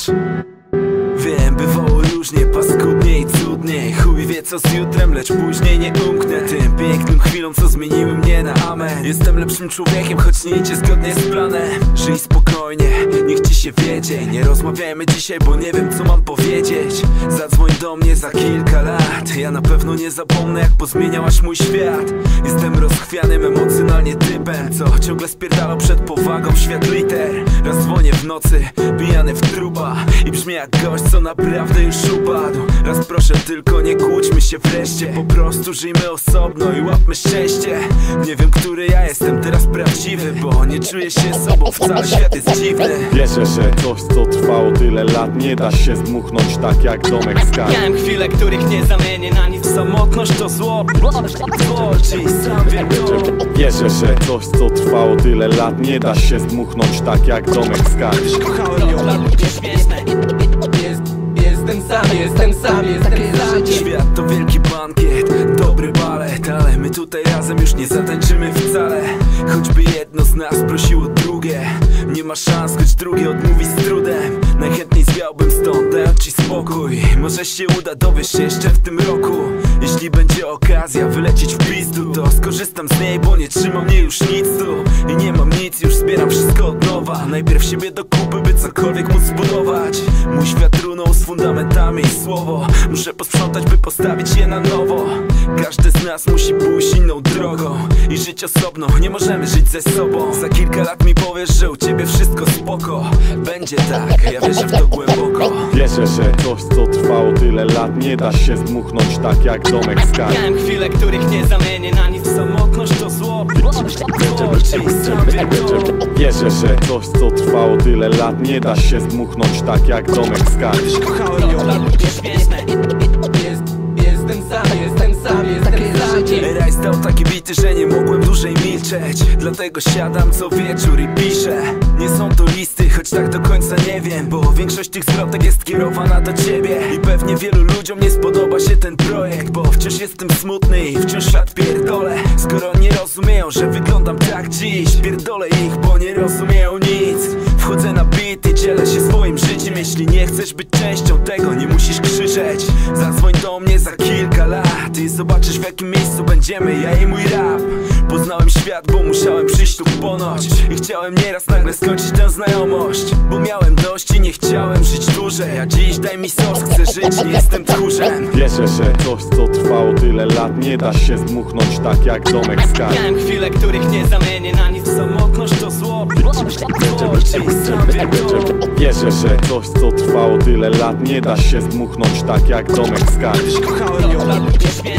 wiesz. Wiem, bywało różnie, paskudniej i cudniej. Chuj wie co z jutrem, lecz później nie umknę tym pięknym chwilom, co zmieniły mnie na amen. Jestem lepszym człowiekiem, choć nie idzie zgodnie z planem. Żyj spokojnie, niech ci się wiedzie. Nie rozmawiajmy dzisiaj, bo nie wiem co mam powiedzieć. Zadzwoń do mnie za kilka lat. Ja na pewno nie zapomnę, jak pozmieniałaś mój świat. Jestem rozchwianym emocjonalnie typem, co ciągle spierdala przed powagą w świat liter. Raz dzwonię w nocy, pijany w truba i brzmi jak gość, co naprawdę już upadł. Raz proszę tylko nie kłóćmy się wreszcie. Po prostu żyjmy osobno i łapmy szczęście. Nie wiem, który ja jestem teraz prawdziwy, bo nie czuję się sobą, cały świat jest dziwny. Wierzę, że coś co trwało tyle lat nie da się zdmuchnąć tak jak domek z kart. Miałem chwile, których nie zamienię na nic. Samotność to zło, i sam wiem to. Wierzę, że coś co trwało tyle lat nie da się zdmuchnąć tak jak domek z kart. Kochałem ją lat nieśmieszne. Jestem sam. Świat to wielki bankiet, dobry balet, ale my tutaj razem już nie zatańczymy wcale. Choćby jedno z nas prosiło drugie, nie ma szans, choć drugie odmówi z trudem. Najchętniej zwiałbym stąd, dając ci spokój. Może się uda, dowiesz się jeszcze w tym roku. Jeśli będzie okazja wylecieć w pizdu, to skorzystam z niej, bo nie trzyma mnie już nic tu. I nie mam nic, już zbieram wszystko od nowa. Najpierw siebie do kupy, by cokolwiek móc zbudować. Mój świat runął z fundamentami i słowo muszę posprzątać, by postawić je na nowo. Każdy z nas musi pójść inną drogą i żyć osobno, nie możemy żyć ze sobą. Za kilka lat mi powiesz, że u ciebie wszystko spoko. Będzie tak, ja wierzę w to głęboko. Wierzę, że coś co trwało tyle lat nie da się zdmuchnąć tak jak domek z kart. Miałem chwile, których nie zamienię na nic. Samotność to zło. Wierzę, że coś co trwało tyle lat nie da się zdmuchnąć tak jak domek z kart. Kochałem ją lat Jestem sam. Raj stał taki bity, że nie mogłem dłużej milczeć. Dlatego siadam co wieczór i piszę. Nie są to listy, choć tak do końca nie wiem, bo większość tych zwrotek jest kierowana do ciebie. I pewnie wielu ludziom nie spodoba się ten projekt, bo wciąż jestem smutny i wciąż świat pierdolę. Skoro nie rozumieją, że wyglądam tak dziś, pierdolę ich, bo nie rozumieją nic. Wchodzę na beat i dzielę się swoim życiem. Jeśli nie chcesz być częścią tego, nie musisz krzyczeć. Zadzwoń do mnie za kilka lat i zobaczysz w jakim miejscu będziemy, ja i mój rap. Poznałem świat, bo musiałem przyjść tu ponoć i chciałem nieraz nagle skończyć tę znajomość, bo miałem dość i nie chciałem żyć dłużej. A dziś daj mi sos, chcę żyć, nie jestem tchórzem. Wierzę, że coś co trwało tyle lat nie da się zdmuchnąć tak jak domek z kart. Miałem chwile, których nie zamienię na nic. Samotność to zło. Wierzę, że coś co trwało tyle lat nie da się zdmuchnąć tak jak domek z kart. Kochałem ją lat